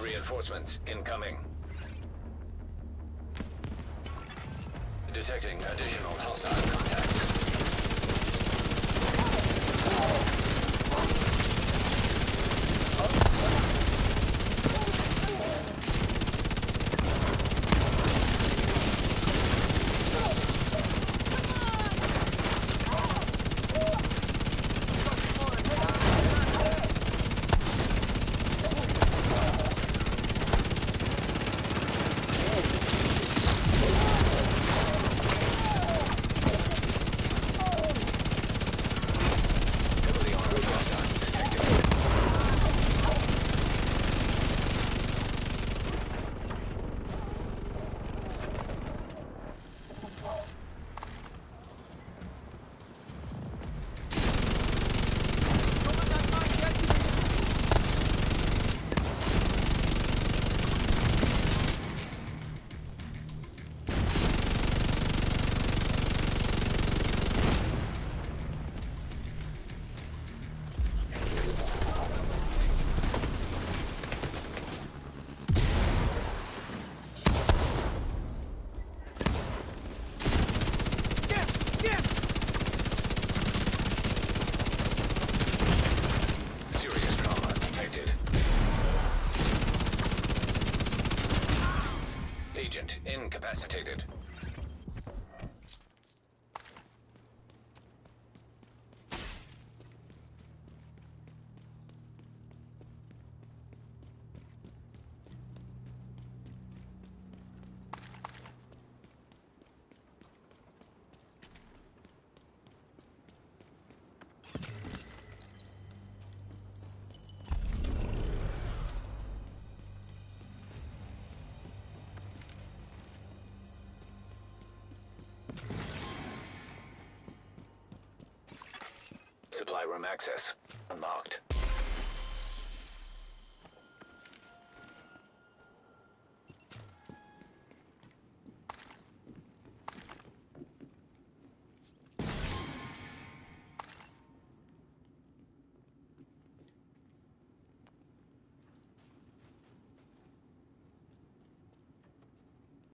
Reinforcements incoming. Detecting additional hostile contacts. Incapacitated. Supply room access unlocked.